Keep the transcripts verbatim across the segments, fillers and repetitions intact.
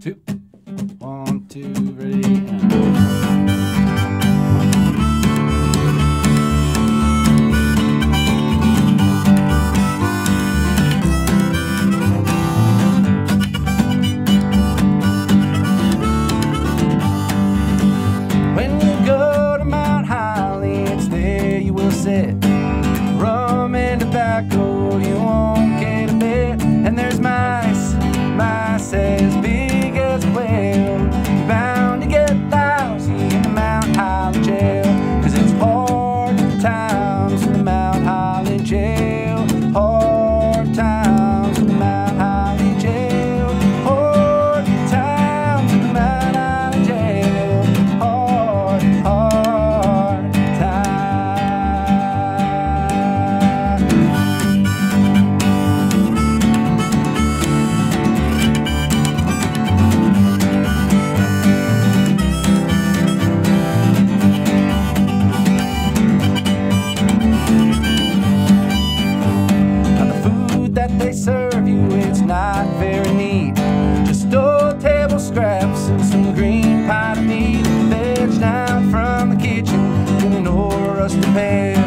two, one, two, ready, and when you go to Mount Holly, it's there you will sit. Rum and tobacco, you won't get a bit. And there's mice, mice as big as a whale. You're bound to get lousy in the Mount Holly Jail, 'cause it's hard times in the Mount Holly Jail. Hard times in the Mount Holly Jail. Hard times in the Mount Holly Jail. Hard, hard times. They serve you, it's not very neat. Just old table scraps and some green pot of meat. Veg now from the kitchen in an old rusty pail.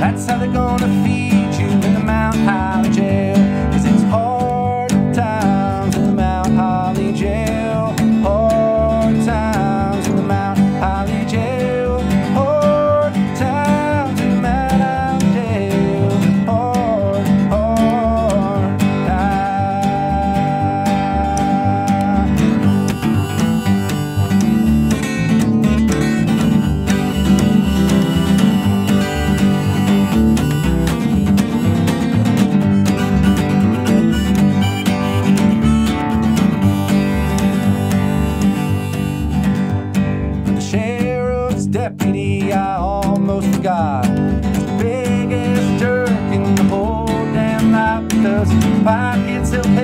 That's how they're gonna feed you in the Mount Holly Jail, 'cause it's hard times in the Mount Holly Jail. Hard times in the Mount Holly Jail. Hard times in the Mount Holly Jail. Hard, hard times. The sheriff's deputy, I almost forgot, is the biggest jerk in the whole damn lot, because pockets he'll pay.